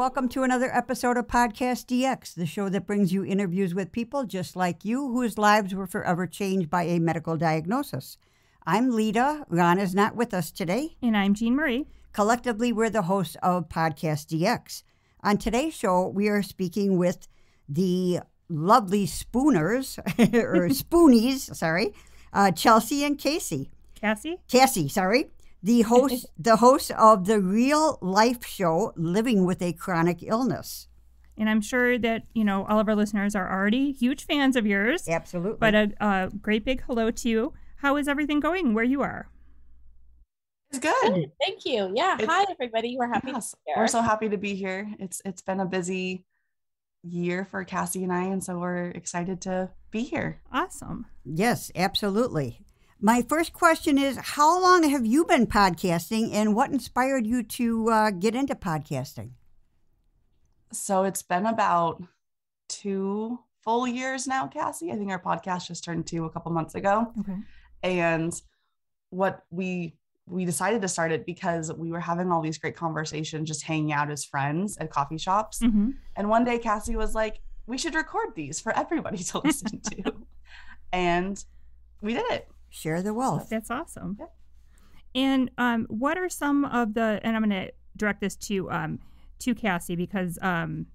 welcome to another episode of Podcast DX, the show that brings you interviews with people just like you whose lives were forever changed by a medical diagnosis. I'm Lita. Ron is not with us today. And I'm Jean Marie. Collectively, we're the hosts of Podcast DX. On today's show, we are speaking with the lovely Spooners, or Spoonies, sorry, Chelsea and Cassie. Cassie, sorry. The host of The Real Life Show, Living with a Chronic Illness. And I'm sure that, you know, all of our listeners are already huge fans of yours. Absolutely. But a great big hello to you. How is everything going where you are? It's good. Thank you. Yeah. Hi, everybody. We're happy to be here. We're so happy to be here. It's been a busy year for Cassie and I, and so we're excited to be here. Awesome. Yes, absolutely. My first question is, how long have you been podcasting and what inspired you to get into podcasting? So it's been about 2 full years now, Cassie. I think our podcast just turned 2 a couple months ago. Okay. And what we decided to start it because we were having all these great conversations, just hanging out as friends at coffee shops. Mm-hmm. And one day Cassie was like, we should record these for everybody to listen to. And we did it. Share the wealth. That's awesome. Yeah. And what are some of the, and I'm going to direct this to Cassie because I'm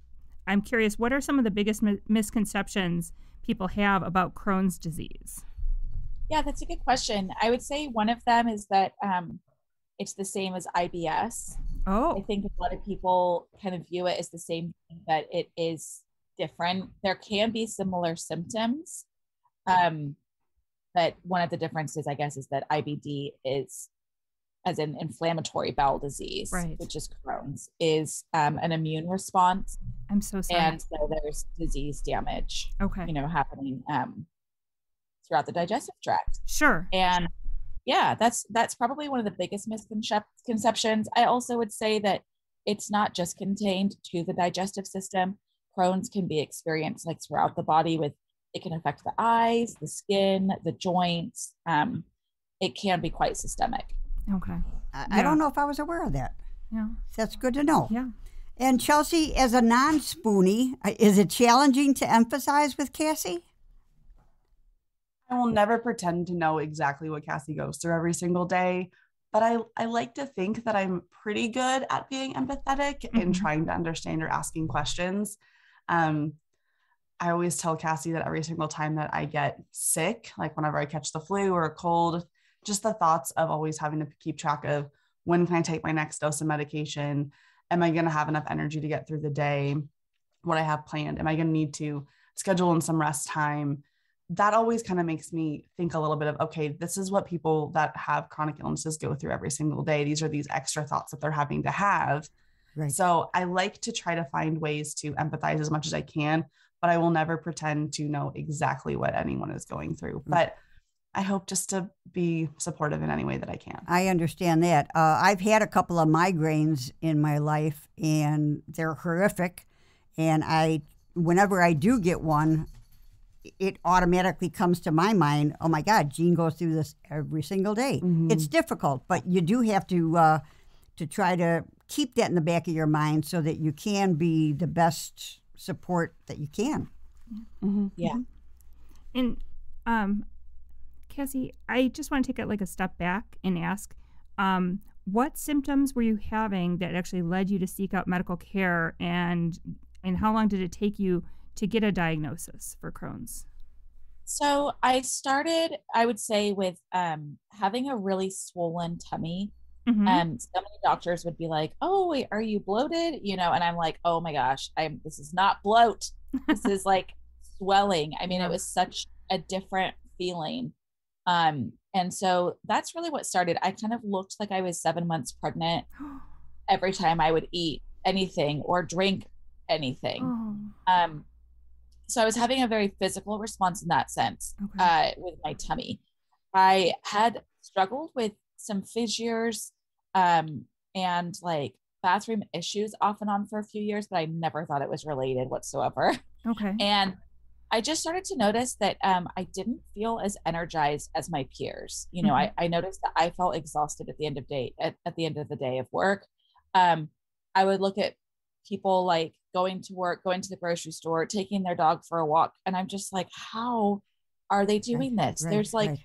curious, what are some of the biggest misconceptions people have about Crohn's disease? Yeah, that's a good question. I would say one of them is that it's the same as IBS. Oh. I think a lot of people kind of view it as the same thing, but it is different. There can be similar symptoms. But one of the differences, I guess, is that IBD is, as an inflammatory bowel disease, right, which is Crohn's, is an immune response. I'm so sorry. And so there's disease damage, okay, you know, happening throughout the digestive tract. Sure. And yeah, that's probably one of the biggest misconceptions. I also would say that it's not just contained to the digestive system. Crohn's can be experienced like throughout the body with, it can affect the eyes, the skin, the joints. It can be quite systemic. Okay. I don't know if I was aware of that. Yeah. That's good to know. Yeah. And Chelsea, as a non-spoonie, is it challenging to emphasize with Cassie? I will never pretend to know exactly what Cassie goes through every single day, but I like to think that I'm pretty good at being empathetic, mm-hmm, and trying to understand or asking questions. I always tell Cassie that every single time that I get sick, like whenever I catch the flu or a cold, just the thoughts of always having to keep track of when can I take my next dose of medication? Am I going to have enough energy to get through the day? What I have planned? Am I going to need to schedule in some rest time? That always kind of makes me think a little bit of, okay, this is what people that have chronic illnesses go through every single day. These are these extra thoughts that they're having to have. Right. So I like to try to find ways to empathize as much as I can, but I will never pretend to know exactly what anyone is going through. But I hope just to be supportive in any way that I can. I understand that. I've had a couple of migraines in my life, and they're horrific. And whenever I do get one, it automatically comes to my mind, oh my God, Jean goes through this every single day. Mm-hmm. It's difficult, but you do have to try to keep that in the back of your mind so that you can be the best support that you can. Mm-hmm. Yeah. And Cassie, I just want to take it like a step back and ask, what symptoms were you having that actually led you to seek out medical care, and how long did it take you to get a diagnosis for Crohn's? So I started, I would say, with having a really swollen tummy. Mm-hmm. So many doctors would be like, oh, wait, are you bloated? You know, and I'm like, oh my gosh, this is not bloat. This is like swelling. I mean, it was such a different feeling. And so that's really what started. I kind of looked like I was 7 months pregnant every time I would eat anything or drink anything. Oh. So I was having a very physical response in that sense, okay, with my tummy. I had struggled with some fissures, and like bathroom issues off and on for a few years, but I never thought it was related whatsoever. Okay. And I just started to notice that I didn't feel as energized as my peers. You know, mm-hmm, I noticed that I felt exhausted at the end of the day of work. I would look at people like going to work, going to the grocery store, taking their dog for a walk. And I'm just like, how are they doing this? There's like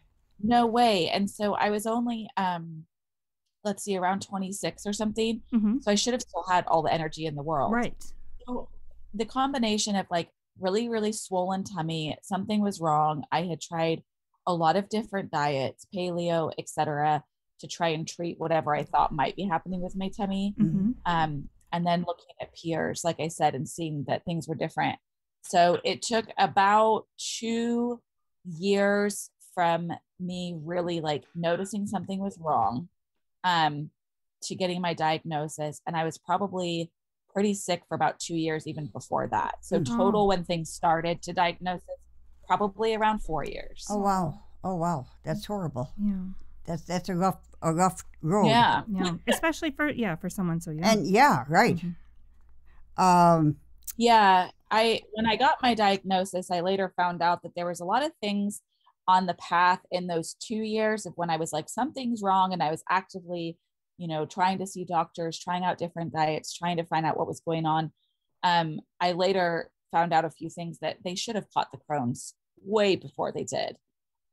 no way. And so I was only, let's see, around 26 or something. Mm-hmm. So I should have still had all the energy in the world. Right. So the combination of like really, really swollen tummy, something was wrong. I had tried a lot of different diets, paleo, etc., to try and treat whatever I thought might be happening with my tummy. Mm-hmm. And then looking at peers, like I said, and seeing that things were different. So it took about 2 years from me really like noticing something was wrong, to getting my diagnosis. And I was probably pretty sick for about 2 years, even before that. So total, when things started to diagnosis, probably around 4 years. Oh, wow. Oh, wow. That's horrible. Yeah. That's a rough road. Yeah. Yeah. Especially for someone so young. And yeah. Right. Mm-hmm. Yeah. When I got my diagnosis, I later found out that there was a lot of things on the path in those 2 years of when I was like, something's wrong. And I was actively, trying to see doctors, trying out different diets, trying to find out what was going on. I later found out a few things that they should have caught the Crohn's way before they did.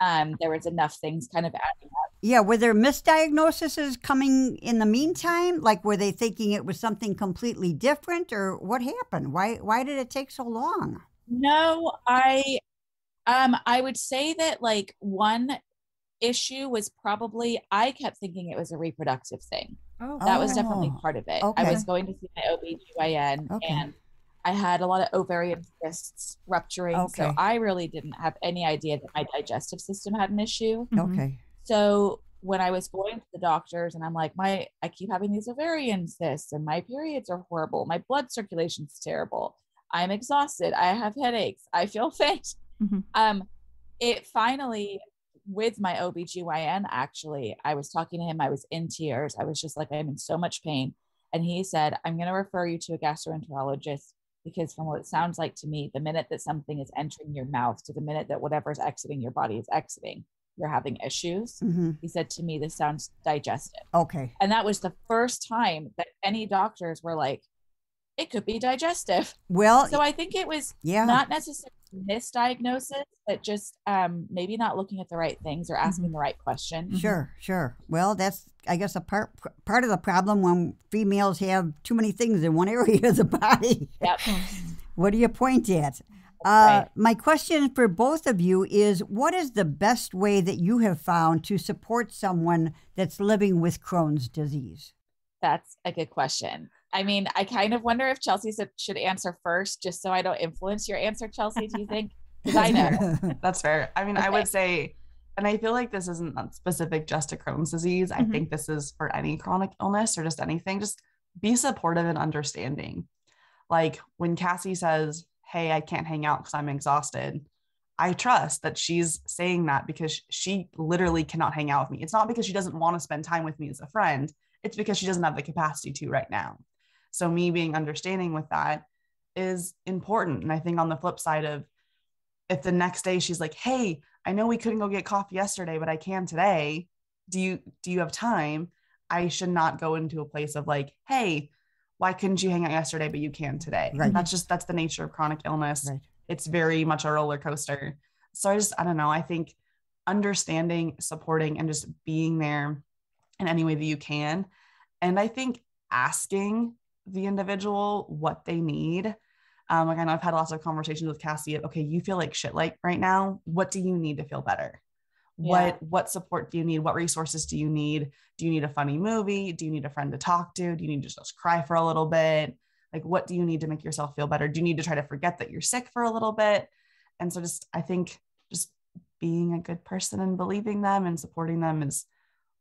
There was enough things kind of adding up. Yeah. Were there misdiagnoses coming in the meantime? Like, were they thinking it was something completely different, or what happened? Why did it take so long? No, I would say that like one issue was probably, I kept thinking it was a reproductive thing. Oh, that was definitely part of it. Okay. I was going to see my OBGYN and I had a lot of ovarian cysts rupturing. Okay. So I really didn't have any idea that my digestive system had an issue. Okay. So when I was going to the doctors and I'm like, I keep having these ovarian cysts and my periods are horrible. My blood circulation's terrible. I'm exhausted. I have headaches. I feel faint. Mm-hmm. It finally, with my OBGYN, actually, I was talking to him. I was in tears. I was just like, I'm in so much pain. And he said, I'm going to refer you to a gastroenterologist. Because from what it sounds like to me, the minute that something is entering your mouth to the minute that whatever's exiting your body is exiting, you're having issues. Mm-hmm. He said to me, this sounds digestive. Okay. And that was the first time that any doctors were like, it could be digestive. Well, so I think it was not necessarily misdiagnosis, but just maybe not looking at the right things or asking the right question. Sure, sure. Well, that's, I guess, a part of the problem when females have too many things in one area of the body. Yep. What do you point at? Right. My question for both of you is, what is the best way that you have found to support someone that's living with Crohn's disease? That's a good question. I mean, I kind of wonder if Chelsea should answer first, just so I don't influence your answer, Chelsea, do you think? Because I know. That's fair. I mean, okay. I would say, and I feel like this isn't specific just to Crohn's disease. I think this is for any chronic illness or just anything. Just be supportive and understanding. Like when Cassie says, hey, I can't hang out because I'm exhausted, I trust that she's saying that because she literally cannot hang out with me. It's not because she doesn't want to spend time with me as a friend. It's because she doesn't have the capacity to right now. So me being understanding with that is important. And I think on the flip side of, if the next day she's like, hey, I know we couldn't go get coffee yesterday, but I can today. Do you have time? I should not go into a place of like, hey, why couldn't you hang out yesterday, but you can today? Right. That's the nature of chronic illness. Right. It's very much a roller coaster. So I don't know. I think understanding, supporting, and just being there in any way that you can. And I think asking the individual what they need. Like I know I've had lots of conversations with Cassie. Okay, you feel like shit like right now. What do you need to feel better? Yeah. What support do you need? What resources do you need? Do you need a funny movie? Do you need a friend to talk to? Do you need to just cry for a little bit? Like, what do you need to make yourself feel better? Do you need to try to forget that you're sick for a little bit? And so I think just being a good person and believing them and supporting them is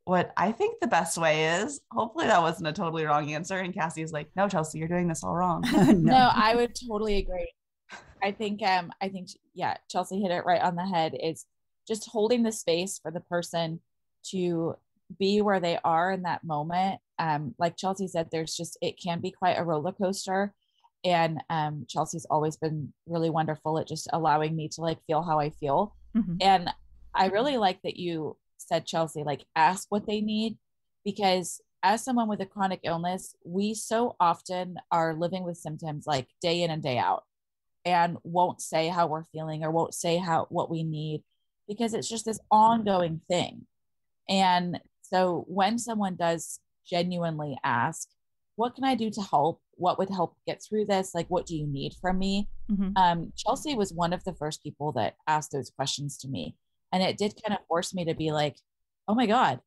what I think the best way is. Hopefully that wasn't a totally wrong answer. And Cassie's like, no, Chelsea, you're doing this all wrong. No, I would totally agree. I think, yeah, Chelsea hit it right on the head. It's just holding the space for the person to be where they are in that moment. Like Chelsea said, it can be quite a roller coaster. And Chelsea's always been really wonderful at just allowing me to like feel how I feel. Mm-hmm. And I really like that you said, Chelsea, like ask what they need, because as someone with a chronic illness, we so often are living with symptoms like day in and day out and won't say how we're feeling or won't say what we need, because it's just this ongoing thing. And so when someone does genuinely ask, what can I do to help? What would help get through this? Like, what do you need from me? Mm-hmm. Chelsea was one of the first people that asked those questions to me. And it did kind of force me to be like, oh my God,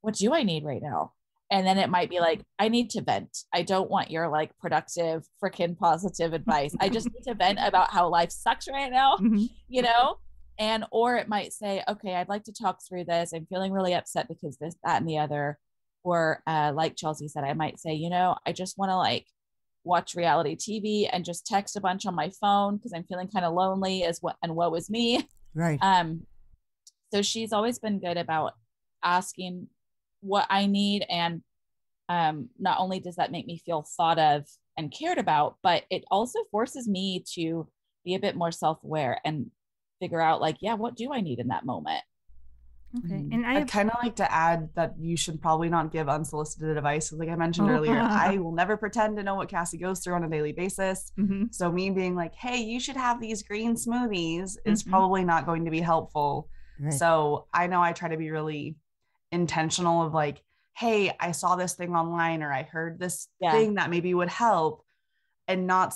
what do I need right now? And then it might be like, I need to vent. I don't want your like productive, freaking positive advice. I just need to vent about how life sucks right now, mm-hmm. you know? And, or it might say, okay, I'd like to talk through this. I'm feeling really upset because this, that, and the other. Or like Chelsea said, I might say, you know, I just want to like watch reality TV and just text a bunch on my phone because I'm feeling kind of lonely and woe is me. Right. So she's always been good about asking what I need. And not only does that make me feel thought of and cared about, but it also forces me to be a bit more self-aware and figure out like, yeah, what do I need in that moment? Okay. And I kind of like to add that you should probably not give unsolicited advice. Like I mentioned earlier, I will never pretend to know what Cassie goes through on a daily basis. Mm-hmm. So me being like, hey, you should have these green smoothies is probably not going to be helpful. Right. So I know I try to be really intentional of like, hey, I saw this thing online, or I heard this thing that maybe would help, and not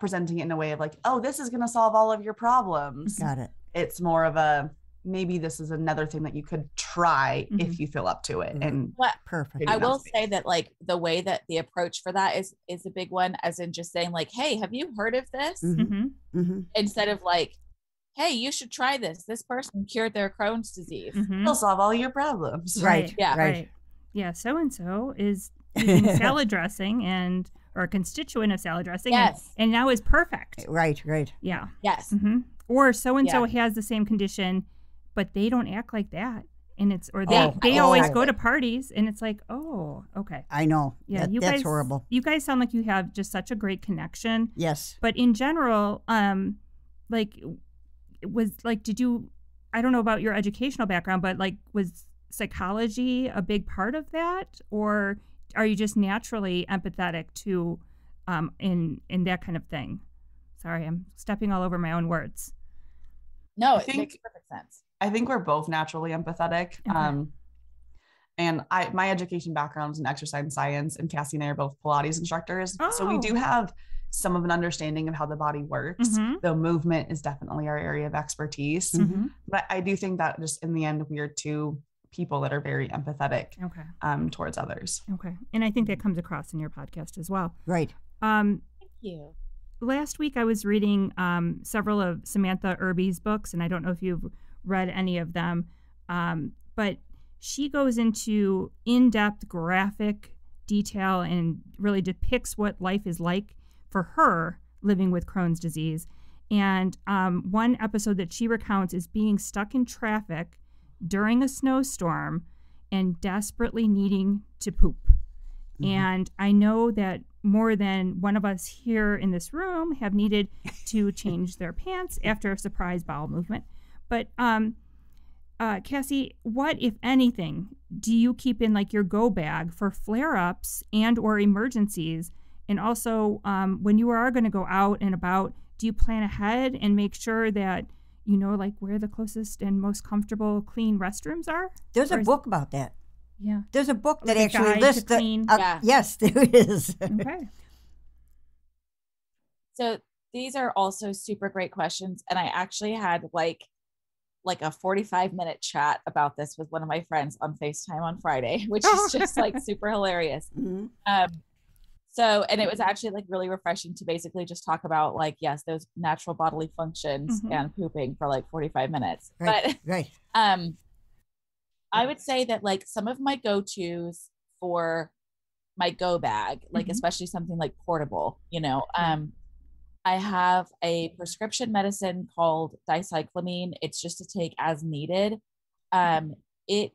presenting it in a way of like, oh, this is going to solve all of your problems. Got it. It's more of a, maybe this is another thing that you could try if you feel up to it. And perfect. I will say that like the way that the approach for that is a big one, as in just saying like, hey, have you heard of this? Mm-hmm. Mm-hmm. Instead of like, hey, you should try this. This person cured their Crohn's disease. Mm-hmm. It'll solve all your problems. Right. Yeah. Right. Yeah. So-and-so is using salad dressing or a constituent of salad dressing. Yes. And now is perfect. Right. Right. Yeah. Yes. Mm-hmm. Or so-and-so has the same condition, but they don't act like that. And it's, or they always go to parties, and it's like, oh, okay. I know. Yeah. That's horrible. You guys sound like you have just such a great connection. Yes. But in general, I don't know about your educational background, but like, was psychology a big part of that? Or are you just naturally empathetic to, in that kind of thing? Sorry, I'm stepping all over my own words. No, I think it makes perfect sense. I think we're both naturally empathetic. Mm-hmm. And my education background is in exercise science, and Cassie and I are both Pilates instructors. Oh. So we do have some of an understanding of how the body works. Mm-hmm. Though movement is definitely our area of expertise. Mm-hmm. But I do think that just in the end, we are two people that are very empathetic towards others. Okay. And I think that comes across in your podcast as well. Right. Thank you. Last week I was reading several of Samantha Irby's books, and I don't know if you've read any of them, but she goes into in-depth graphic detail and really depicts what life is like for her living with Crohn's disease. And one episode that she recounts is being stuck in traffic during a snowstorm and desperately needing to poop. Mm-hmm. And I know that more than one of us here in this room have needed to change their pants after a surprise bowel movement. But Cassie, what, if anything, do you keep in like your go bag for flare-ups and or emergencies? And also when you are going to go out and about, do you plan ahead and make sure that you know like where the closest and most comfortable clean restrooms are? There's a book about that. Yeah. There's a book that actually lists the yes, there is. Okay. So these are also super great questions. And I actually had like a 45-minute chat about this with one of my friends on FaceTime on Friday, which is just like super hilarious. Mm-hmm. And it was actually like really refreshing to basically just talk about like, yes, those natural bodily functions and pooping for like 45 minutes. Right, but I would say that like some of my go-tos for my go bag, like especially something like portable, you know, I have a prescription medicine called dicyclamine. It's just to take as needed. It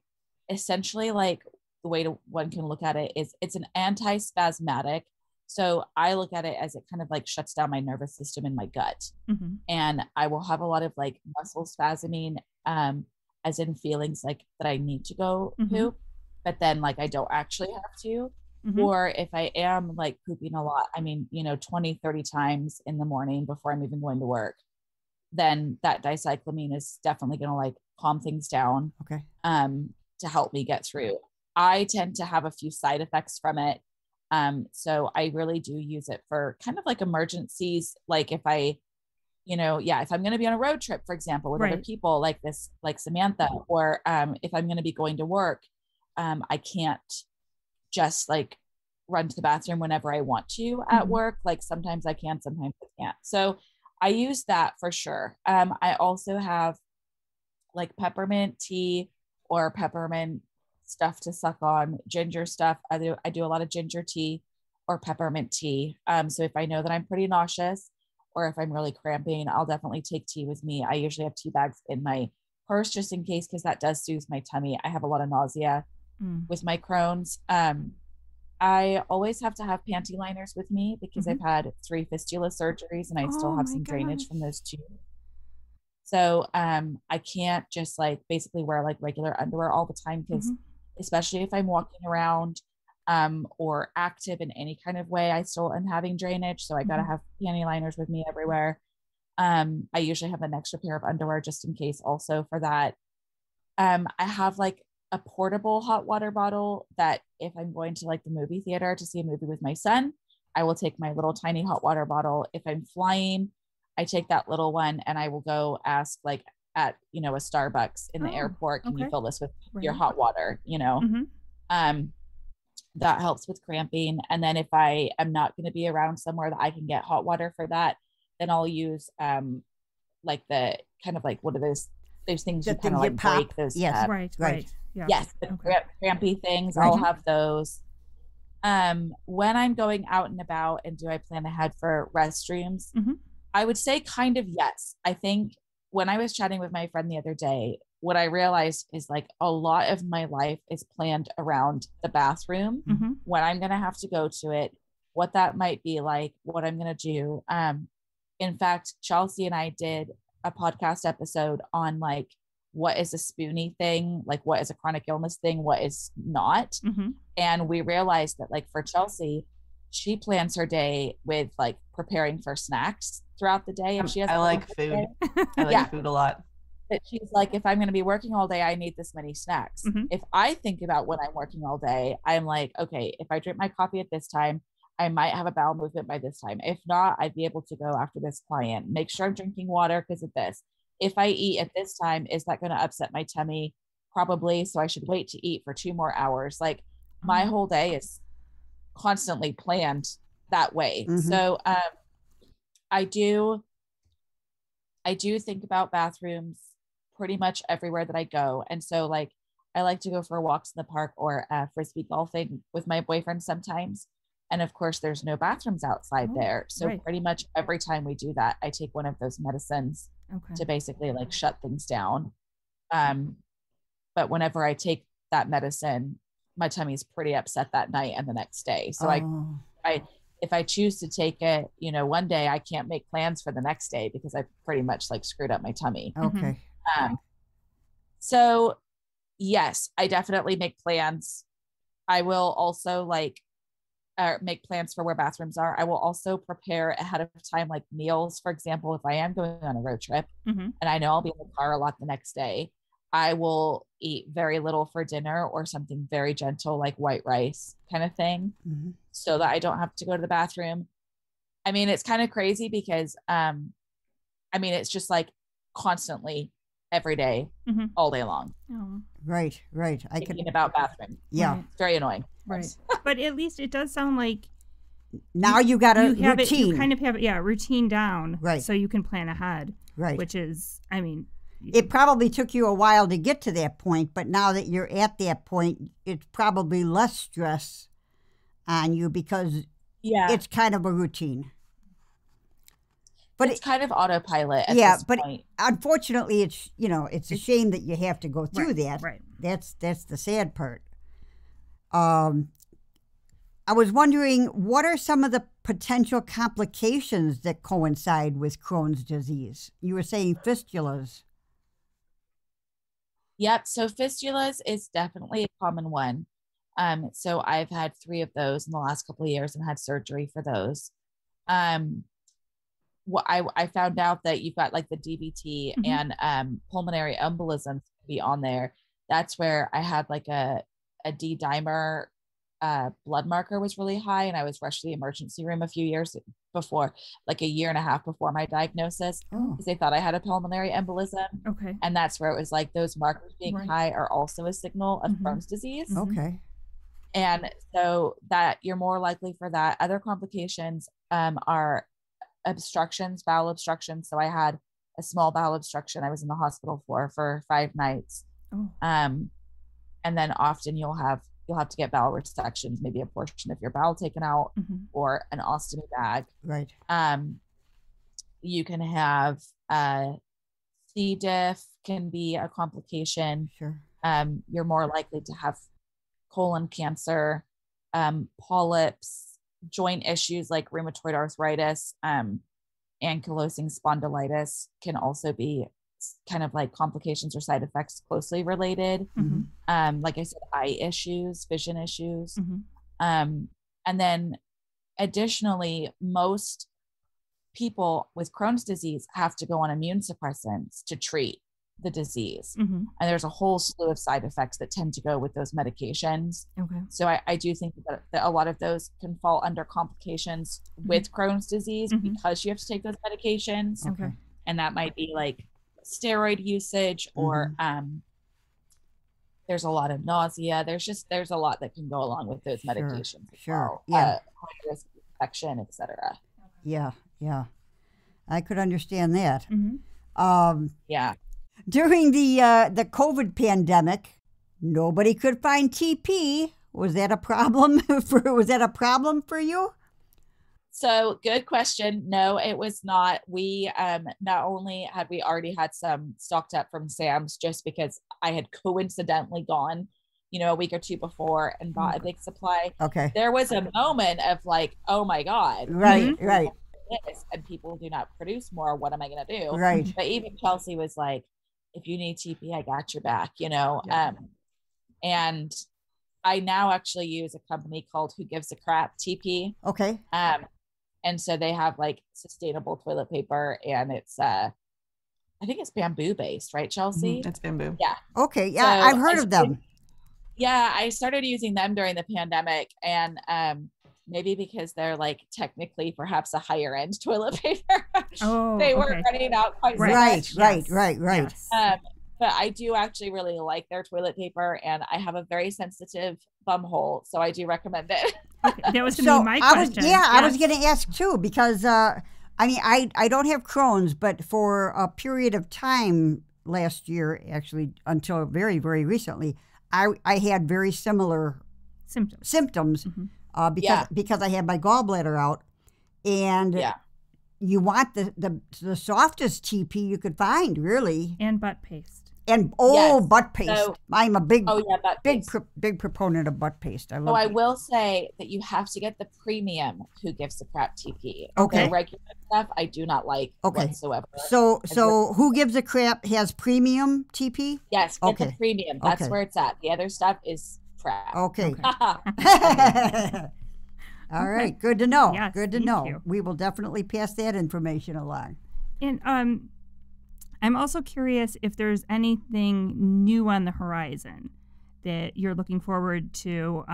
essentially like the way one can look at it is it's an anti-spasmodic. So I look at it as it kind of like shuts down my nervous system in my gut. Mm-hmm. And I will have a lot of like muscle spasming, as in feelings like that I need to go poop. but then like I don't actually have to. Mm-hmm. Or if I am like pooping a lot, I mean, you know, 20, 30 times in the morning before I'm even going to work, then that dicyclamine is definitely going to like calm things down. Okay. To help me get through. I tend to have a few side effects from it. So I really do use it for kind of like emergencies. Like if I, you know, yeah, if I'm going to be on a road trip, for example, with right. other people like this, like Samantha, or if I'm going to be going to work, I can't just like run to the bathroom whenever I want to at mm-hmm. work. Like sometimes I can, sometimes I can't. So I use that for sure. I also have like peppermint tea or peppermint stuff to suck on, ginger stuff. I do a lot of ginger tea or peppermint tea. So if I know that I'm pretty nauseous or if I'm really cramping, I'll definitely take tea with me. I usually have tea bags in my purse just in case, because that does soothe my tummy. I have a lot of nausea with my Crohn's. I always have to have panty liners with me because mm-hmm. I've had 3 fistula surgeries and I still have some drainage from those 2. So I can't just like basically wear like regular underwear all the time because mm-hmm. especially if I'm walking around or active in any kind of way, I still am having drainage. So I gotta have panty liners with me everywhere. I usually have an extra pair of underwear just in case also for that. I have like a portable hot water bottle that if I'm going to like the movie theater to see a movie with my son, I will take my little tiny hot water bottle. If I'm flying, I take that little one and I will go ask like at, you know, a Starbucks in the airport, can you fill this with your hot water, you know? Mm-hmm. That helps with cramping. And then if I am not going to be around somewhere that I can get hot water for that, then I'll use like the kind of like, what are those things you kind of like break those. Yes, right. Yeah. Yes, the crampy things. Right. I'll have those. When I'm going out and about and do I plan ahead for restrooms? Mm-hmm. I would say kind of yes. I think when I was chatting with my friend the other day, what I realized is like a lot of my life is planned around the bathroom, mm-hmm. when I'm going to have to go to it, what that might be like, what I'm going to do. In fact, Chelsea and I did a podcast episode on like, what is a spoony thing? Like what is a chronic illness thing? What is not? Mm-hmm. And we realized that like for Chelsea, she plans her day with like preparing for snacks throughout the day. And she has I like food a lot. But she's like, if I'm going to be working all day, I need this many snacks. Mm-hmm. If I think about when I'm working all day, I'm like, okay, if I drink my coffee at this time, I might have a bowel movement by this time. If not, I'd be able to go after this client, make sure I'm drinking water because of this. If I eat at this time, is that going to upset my tummy? Probably. So I should wait to eat for 2 more hours. Like my whole day is constantly planned that way. Mm-hmm. So, I do think about bathrooms pretty much everywhere that I go. And so like, I like to go for walks in the park or Frisbee golfing with my boyfriend sometimes. And of course there's no bathrooms outside there. So pretty much every time we do that, I take one of those medicines to basically like shut things down. But whenever I take that medicine, my tummy's pretty upset that night and the next day. So if I choose to take it, you know, one day I can't make plans for the next day because I pretty much like screwed up my tummy. Okay. So yes, I definitely make plans. I will also like make plans for where bathrooms are. I will also prepare ahead of time, like meals, for example, if I am going on a road trip and I know I'll be in the car a lot the next day, I will eat very little for dinner or something very gentle, like white rice kind of thing, so that I don't have to go to the bathroom. I mean, it's kind of crazy because, I mean, it's just like constantly every day, all day long. Right. I can about bathroom. Yeah. It's very annoying. Right. But at least it does sound like now you got a routine. You kind of have it. Yeah. Routine down. Right. So you can plan ahead. Right. Which is, I mean, it probably took you a while to get to that point, but now that you're at that point, it's probably less stress on you because it's kind of a routine. But it's kind of autopilot at this point. Yeah, but unfortunately, it's, you know, it's a shame that you have to go through that. Right. That's the sad part. I was wondering, what are some of the potential complications that coincide with Crohn's disease? You were saying fistulas. Yep. So fistulas is definitely a common one. So I've had 3 of those in the last couple of years and had surgery for those. Well, I found out that you've got like the DVT mm-hmm. and pulmonary embolism to be on there. That's where I had like a D dimer blood marker was really high, and I was rushed to the emergency room a few years before, like a year and a half before my diagnosis, because they thought I had a pulmonary embolism. Okay. And that's where it was like those markers being high are also a signal of mm-hmm. Crohn's disease. Okay. And so that you're more likely for that. Other complications are obstructions, bowel obstructions. So I had a small bowel obstruction I was in the hospital for 5 nights. Oh. And then often you'll have to get bowel resections, maybe a portion of your bowel taken out mm-hmm. or an ostomy bag. Right. You can have C. diff can be a complication. Sure. You're more likely to have colon cancer, polyps, joint issues like rheumatoid arthritis, ankylosing spondylitis can also be kind of like complications or side effects closely related. Mm-hmm. Like I said, eye issues, vision issues. Mm-hmm. And then additionally, most people with Crohn's disease have to go on immune suppressants to treat the disease. Mm-hmm. And there's a whole slew of side effects that tend to go with those medications. Okay. So I do think that a lot of those can fall under complications mm-hmm. with Crohn's disease mm-hmm. because you have to take those medications. Okay. And that might be like steroid usage or mm-hmm. There's a lot of nausea. There's a lot that can go along with those medications. Sure. Well. Yeah. Risk of infection, et cetera. Yeah. Yeah. I could understand that. Mm-hmm. Yeah. During the COVID pandemic, nobody could find TP. Was that a problem? Was that a problem for you? So good question. No, it was not. We not only had we already had some stocked up from Sam's just because I had coincidentally gone, a week or two before and bought a big supply. Okay. There was a moment of like, oh my God. Right, mm-hmm. right. And people do not produce more. What am I going to do? Right. But even Chelsea was like, if you need TP, I got your back, Yeah. And I now actually use a company called Who Gives a Crap TP. Okay. And so they have like sustainable toilet paper, and it's, I think it's bamboo based, right, Chelsea? Mm-hmm. It's bamboo. Yeah. Okay. Yeah. So I've heard of them. Yeah. I started using them during the pandemic, and, maybe because they're like technically perhaps a higher end toilet paper. Oh, they were running out quite so much. Right. Yes. But I do actually really like their toilet paper, and I have a very sensitive bum hole, so I do recommend it. Okay, that was going to be my question. I was going to ask too, because I don't have Crohn's, but for a period of time last year, actually until very, very recently, I had very similar symptoms. Mm-hmm. Because I had my gallbladder out, and you want the softest TP you could find, really, and butt paste. And butt paste! So, I'm a big proponent of butt paste. I love. I will say that you have to get the premium Who Gives a Crap TP. Okay, the regular stuff I do not like whatsoever. So Who Gives a Crap has premium TP? Yes, get the premium. That's where it's at. The other stuff is. Okay. All right. Good to know. Yes, good to know. You. We will definitely pass that information along. And I'm also curious if there's anything new on the horizon that you're looking forward to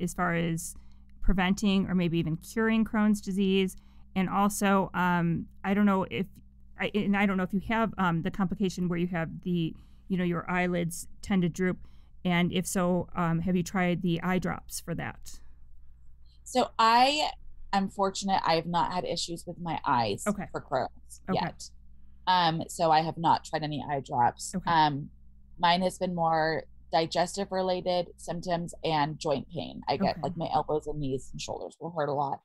as far as preventing or maybe even curing Crohn's disease. And also, I don't know if you have the complication where you have your eyelids tend to droop. And if so, have you tried the eye drops for that? So I am fortunate. I have not had issues with my eyes for Crohn's yet. So I have not tried any eye drops. Okay. Mine has been more digestive related symptoms and joint pain. I get like my elbows and knees and shoulders will hurt a lot.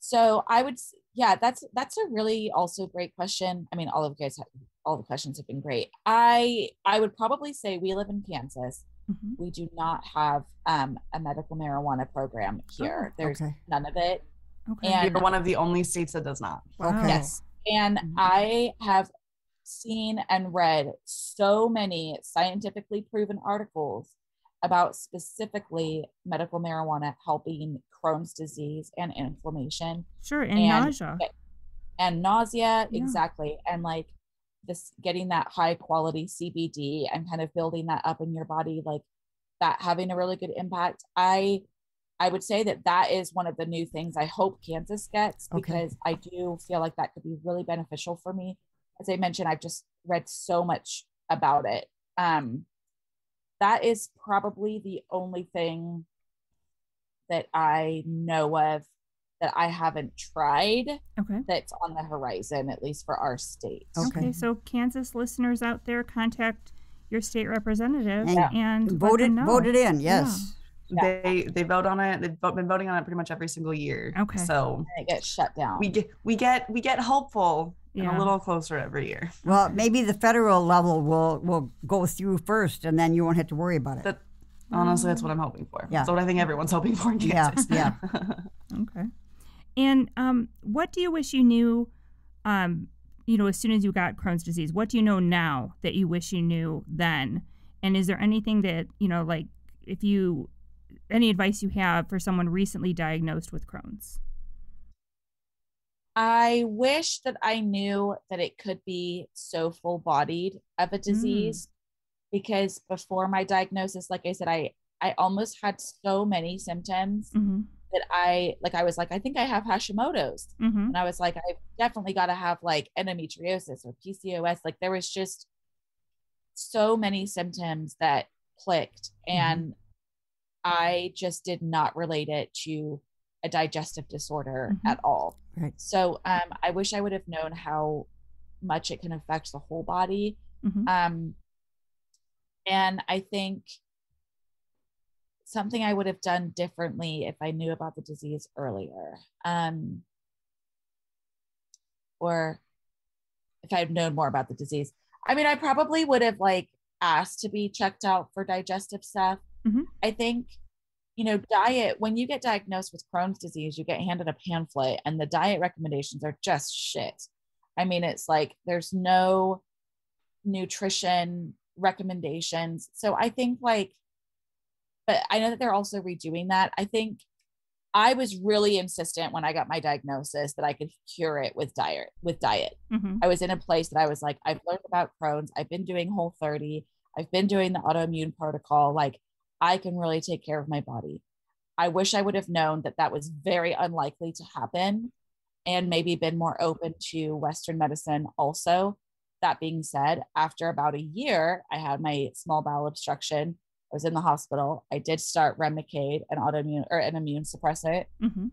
So I would, that's a really also great question. I mean, all the questions have been great. I would probably say we live in Kansas. Mm-hmm. We do not have a medical marijuana program here. There's none of it. Okay. And you're one of the only states that does not. Wow. Okay. Yes. And mm-hmm. I have seen and read so many scientifically proven articles about specifically medical marijuana helping Crohn's disease and inflammation. Sure. And nausea. And nausea. Yeah. Exactly. And like this, getting that high quality CBD and kind of building that up in your body, like that having a really good impact. I would say that that is one of the new things I hope Kansas gets, because I do feel like that could be really beneficial for me. As I mentioned, I've just read so much about it. That is probably the only thing that I know of that I haven't tried that's on the horizon, at least for our state. Okay. So Kansas listeners out there, contact your state representative and vote it, in. Yes. Yeah. They vote on it. They've been voting on it pretty much every single year. Okay. So and it gets shut down. We get hopeful and a little closer every year. Well, maybe the federal level will go through first, and then you won't have to worry about it. That, honestly, that's what I'm hoping for. Yeah. That's what I think everyone's hoping for in Kansas. Yeah. Okay. And what do you wish you knew? You know, as soon as you got Crohn's disease, what do you know now that you wish you knew then? And is there anything that you know, like if you any advice you have for someone recently diagnosed with Crohn's? I wish that I knew that it could be so full-bodied of a disease because before my diagnosis, like I said, I almost had so many symptoms that I was like, I think I have Hashimoto's. And I was like, I definitely got to have like endometriosis or PCOS. Like there was just so many symptoms that clicked and I just did not relate it to a digestive disorder at all. Right. So I wish I would have known how much it can affect the whole body. And I think something I would have done differently if I knew about the disease earlier, or if I had known more about the disease. I mean, I probably would have like asked to be checked out for digestive stuff. I think, you know, diet, when you get diagnosed with Crohn's disease, you get handed a pamphlet and the diet recommendations are just shit. I mean, it's like, there's no nutrition recommendations. So I think like, but I know that they're also redoing that. I think I was really insistent when I got my diagnosis that I could cure it with diet, I was in a place that I was like, I've learned about Crohn's. I've been doing Whole30. I've been doing the autoimmune protocol. Like, I can really take care of my body. I wish I would have known that that was very unlikely to happen and maybe been more open to Western medicine also. That being said, after about a year, I had my small bowel obstruction. I was in the hospital. I did start Remicade, an immune suppressant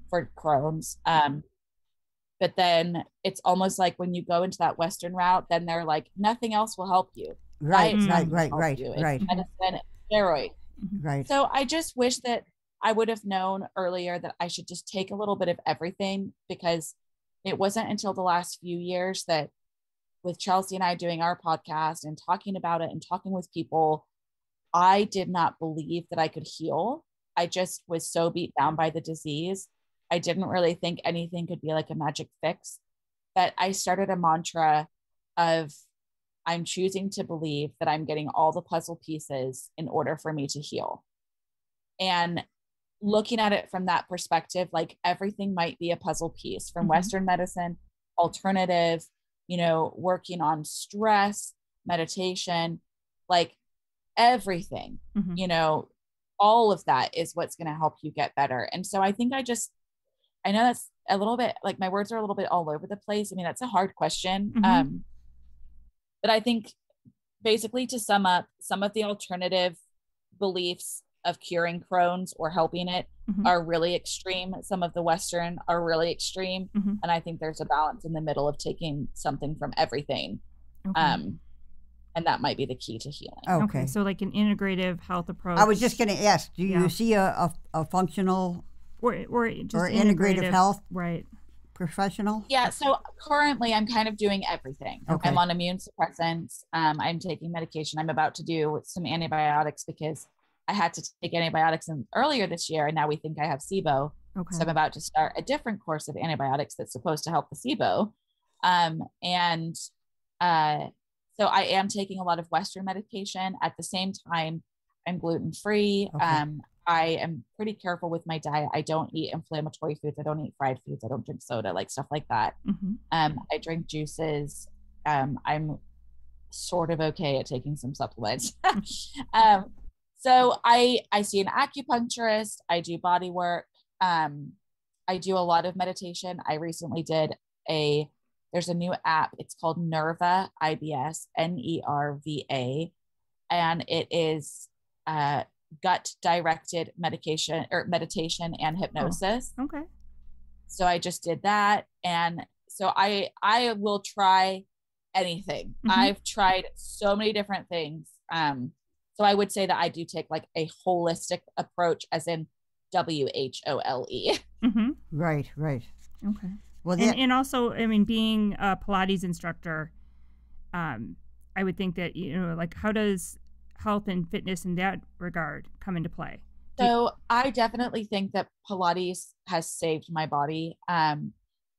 for Crohn's. But then it's almost like when you go into that Western route, then they're like, nothing else will help you. Right. Medicine, steroids. Right. So I just wish that I would have known earlier that I should just take a little bit of everything, because it wasn't until the last few years that with Chelsea and I doing our podcast and talking about it and talking with people, I did not believe that I could heal. I just was so beat down by the disease. I didn't really think anything could be like a magic fix, but I started a mantra of, I'm choosing to believe that I'm getting all the puzzle pieces in order for me to heal. And looking at it from that perspective, like everything might be a puzzle piece from Western medicine, alternative, you know, working on stress, meditation, like everything, you know, all of that is what's going to help you get better. And so I think I know that's a little bit like my words are a little bit all over the place. I mean, that's a hard question. But I think basically to sum up, some of the alternative beliefs of curing Crohn's or helping it are really extreme. Some of the Western are really extreme. And I think there's a balance in the middle of taking something from everything. And that might be the key to healing. Okay. So like an integrative health approach. I was just going to ask, do you see a functional or integrative health? Right. Professional? Yeah. So currently I'm kind of doing everything. Okay. I'm on immune suppressants. I'm taking medication. I'm about to do some antibiotics because I had to take antibiotics earlier this year. And now we think I have SIBO. Okay. So I'm about to start a different course of antibiotics that's supposed to help the SIBO. So I am taking a lot of Western medication. At the same time, I'm gluten-free. Okay. I am pretty careful with my diet. I don't eat inflammatory foods. I don't eat fried foods. I don't drink soda, like stuff like that. Mm-hmm. I drink juices. I'm sort of okay at taking some supplements. So I see an acupuncturist. I do body work. I do a lot of meditation. I recently did there's a new app. It's called Nerva, IBS, N-E-R-V-A. And it is gut directed medication or meditation and hypnosis. Oh, okay. So I just did that. And so I will try anything. Mm-hmm. I've tried so many different things. So I would say that I do take like a holistic approach, as in W-H-O-L-E. Mm-hmm. Right, right. Okay. Well, and also, I mean, being a Pilates instructor, I would think that, you know, like, how does health and fitness in that regard come into play? So I definitely think that Pilates has saved my body.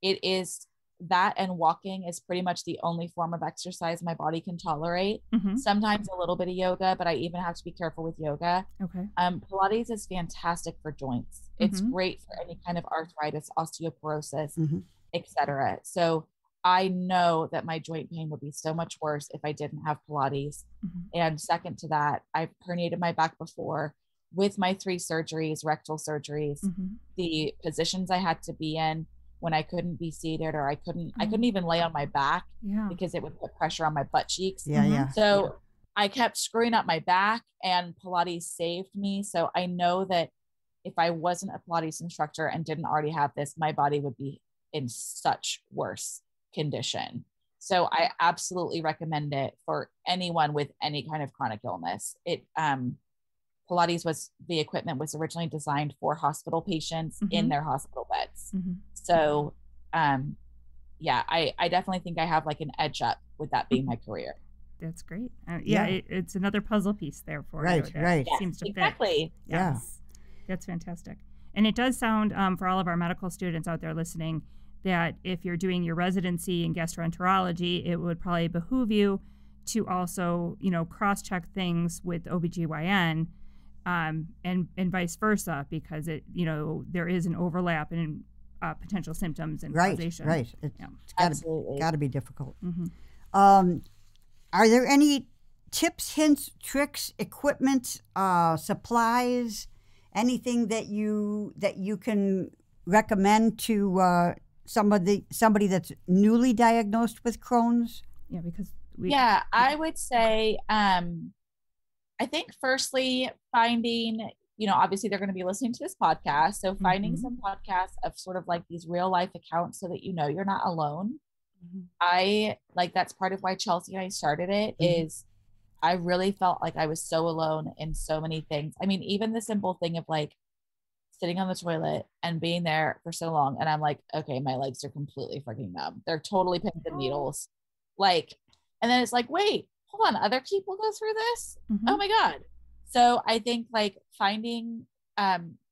It is that, and walking is pretty much the only form of exercise my body can tolerate. Mm-hmm. Sometimes a little bit of yoga, but I even have to be careful with yoga. Okay. Pilates is fantastic for joints. Mm-hmm. It's great for any kind of arthritis, osteoporosis, mm-hmm. etc. So I know that my joint pain would be so much worse if I didn't have Pilates. Mm-hmm. And second to that, I've herniated my back before with my 3 surgeries, rectal surgeries, mm-hmm. the positions I had to be in when I couldn't be seated, or I couldn't even lay on my back, yeah. because it would put pressure on my butt cheeks. Yeah, mm-hmm. yeah. So yeah. I kept screwing up my back, and Pilates saved me. So I know that if I wasn't a Pilates instructor and didn't already have this, my body would be in such worse condition. So I absolutely recommend it for anyone with any kind of chronic illness. Pilates was the equipment was originally designed for hospital patients mm-hmm. in their hospital beds. Mm-hmm. So, yeah, I definitely think I have like an edge up with that being my career. That's great. Yeah. It's another puzzle piece there for you. Right, right. Yes, seems to exactly. fit. Yeah. Yes. That's fantastic. And it does sound for all of our medical students out there listening that if you're doing your residency in gastroenterology, it would probably behoove you to also, you know, cross-check things with OBGYN and vice versa, because it, you know, there is an overlap in potential symptoms and causation. Right, right. It's got to be difficult. Mm-hmm. Are there any tips, hints, tricks, equipment, supplies, anything that you can recommend to somebody that's newly diagnosed with Crohn's? Yeah, because I would say I think firstly finding, you know, obviously they're going to be listening to this podcast, so finding mm-hmm. some podcasts of sort of like these real life accounts so that you know you're not alone. Mm-hmm. I like that's part of why Chelsea and I started it mm-hmm. is I really felt like I was so alone in so many things. I mean, even the simple thing of like sitting on the toilet and being there for so long. And I'm like, okay, my legs are completely freaking numb. They're totally pins and needles. Like, and then it's like, wait, hold on. Other people go through this? Mm-hmm. Oh my God. So I think like finding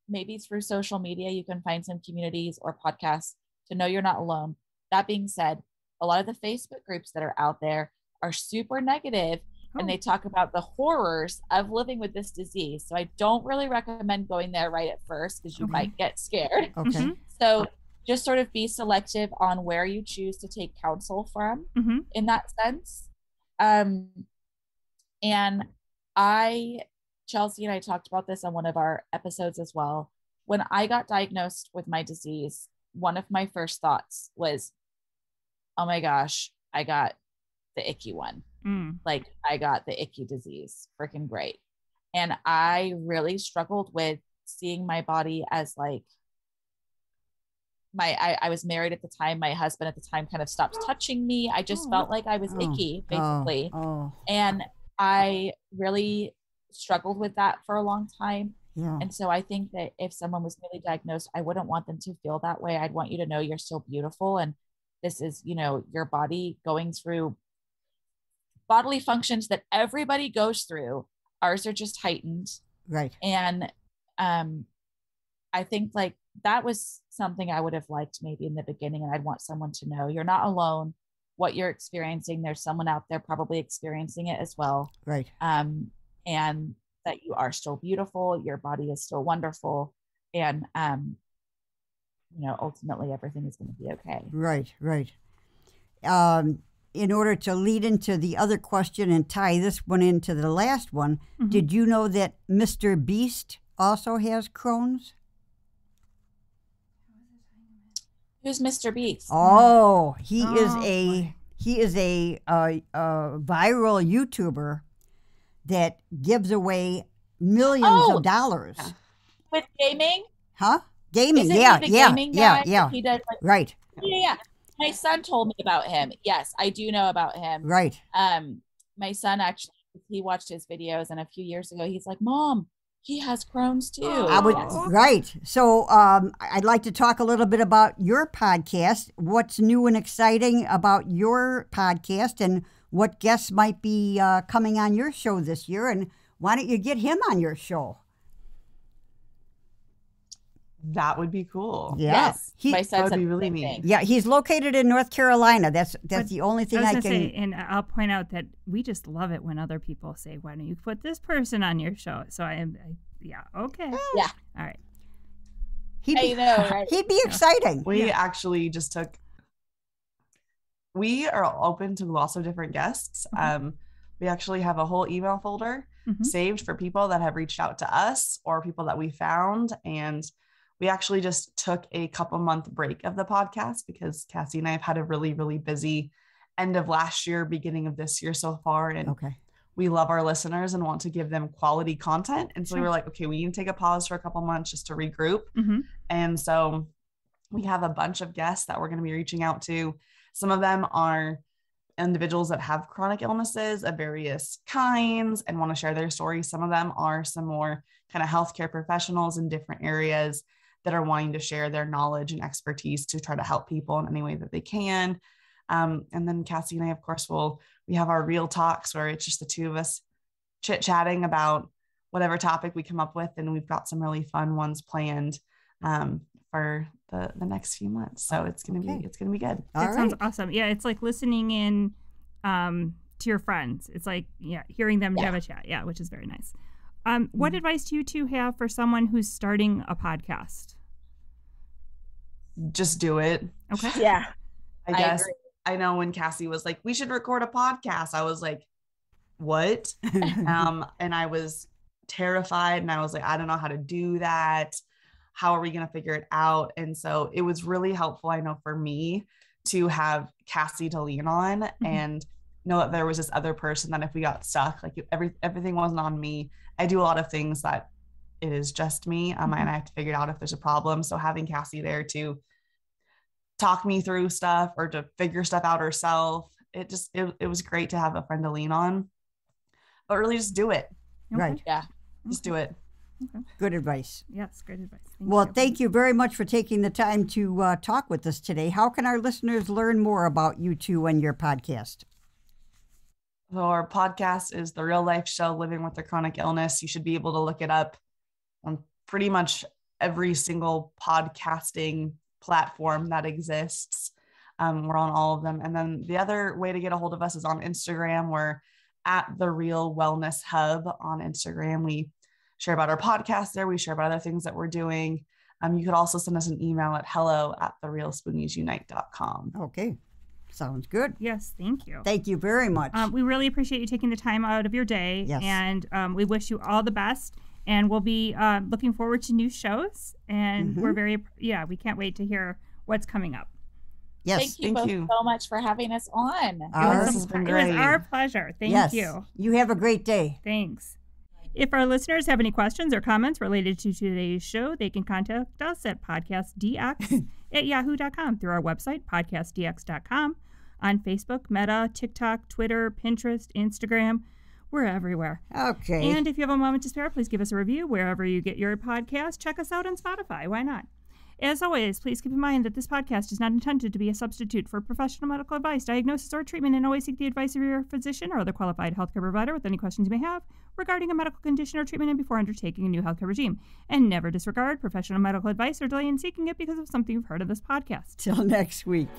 maybe through social media, you can find some communities or podcasts to know you're not alone. That being said, a lot of the Facebook groups that are out there are super negative. And they talk about the horrors of living with this disease. So I don't really recommend going there right at first because you okay. might get scared. Okay. So just sort of be selective on where you choose to take counsel from mm-hmm. in that sense. And Chelsea and I talked about this on one of our episodes as well. When I got diagnosed with my disease, one of my first thoughts was, oh my gosh, I got the icky one. Like I got the icky disease, freaking great. And I really struggled with seeing my body as like I was married at the time. My husband at the time kind of stopped touching me. I just felt like I was icky basically. And I really struggled with that for a long time. Yeah. And so I think that if someone was newly diagnosed, I wouldn't want them to feel that way. I'd want you to know you're still beautiful. And this is, you know, your body going through bodily functions that everybody goes through. Ours are just heightened. Right. And I think like that was something I would have liked maybe in the beginning. And I'd want someone to know you're not alone, what you're experiencing. There's someone out there probably experiencing it as well. Right. And that you are still beautiful, your body is still wonderful, and you know, ultimately everything is going to be okay. Right, right. In order to lead into the other question and tie this one into the last one, mm-hmm. did you know that Mr. Beast also has Crohn's? Who's Mr. Beast? Oh, he is a viral YouTuber that gives away millions of dollars with gaming. Huh? Gaming? Isn't he the gaming guy? He does, like, right. Yeah, yeah. My son told me about him. Yes, I do know about him. Right. My son actually, he watched his videos, and a few years ago, he's like, "Mom, he has Crohn's too." Right. So I'd like to talk a little bit about your podcast. What's new and exciting about your podcast, and what guests might be coming on your show this year? And why don't you get him on your show? That would be cool. Yeah. Yes. That would be really neat. Yeah, he's located in North Carolina. That's the only thing I can say, and I'll point out that we just love it when other people say, "Why don't you put this person on your show?" So Yeah. All right. He'd be exciting. We actually just we are open to lots of different guests. Mm-hmm. We actually have a whole email folder mm-hmm. saved for people that have reached out to us or people that we found, and we actually just took a couple month break of the podcast because Cassie and I have had a really, really busy end of last year, beginning of this year so far. And we love our listeners and want to give them quality content. And so we were like, okay, we need to take a pause for a couple months just to regroup. Mm-hmm. And so we have a bunch of guests that we're going to be reaching out to. Some of them are individuals that have chronic illnesses of various kinds and want to share their stories. Some of them are some more kind of healthcare professionals in different areas that are wanting to share their knowledge and expertise to try to help people in any way that they can. And then Cassie and I, of course, we have our real talks where it's just the two of us chit-chatting about whatever topic we come up with. And we've got some really fun ones planned for the next few months. So it's going to be good. That sounds awesome. Yeah. It's like listening in to your friends. It's like, hearing them have a chat. Yeah. Which is very nice. What advice do you two have for someone who's starting a podcast? Just do it. Okay. Yeah. I guess. I know when Cassie was like, we should record a podcast. I was like, what? And I was terrified and I was like, I don't know how to do that. How are we going to figure it out? And so it was really helpful, I know, for me to have Cassie to lean on mm-hmm. and know that there was this other person that if we got stuck, like everything wasn't on me. I do a lot of things that it is just me mm-hmm. and I have to figure it out if there's a problem. So having Cassie there to talk me through stuff or to figure stuff out herself, it was great to have a friend to lean on, but really just do it. Right. Yeah. Just do it. Okay. Good advice. Yes. Great advice. Thank you very much for taking the time to talk with us today. How can our listeners learn more about you two and your podcast? So our podcast is The Real Life Show, Living with a Chronic Illness. You should be able to look it up on pretty much every single podcasting platform that exists. We're on all of them. And then the other way to get a hold of us is on Instagram. We're at The Real Wellness Hub on Instagram. We share about our podcast there. We share about other things that we're doing. You could also send us an email at hello@therealspooniesUnite.com. Okay. Sounds good. Yes, thank you. Thank you very much. We really appreciate you taking the time out of your day. Yes. And we wish you all the best. And we'll be looking forward to new shows. And mm-hmm. We can't wait to hear what's coming up. Yes. Thank you both so much for having us on. It was our pleasure. Thank you. You have a great day. Thanks. If our listeners have any questions or comments related to today's show, they can contact us at podcastdx@yahoo.com, through our website, podcastdx.com, on Facebook, Meta, TikTok, Twitter, Pinterest, Instagram. We're everywhere. Okay. And if you have a moment to spare, please give us a review wherever you get your podcast. Check us out on Spotify. Why not? As always, please keep in mind that this podcast is not intended to be a substitute for professional medical advice, diagnosis, or treatment, and always seek the advice of your physician or other qualified healthcare provider with any questions you may have regarding a medical condition or treatment and before undertaking a new healthcare regime. And never disregard professional medical advice or delay in seeking it because of something you've heard of this podcast. Till next week.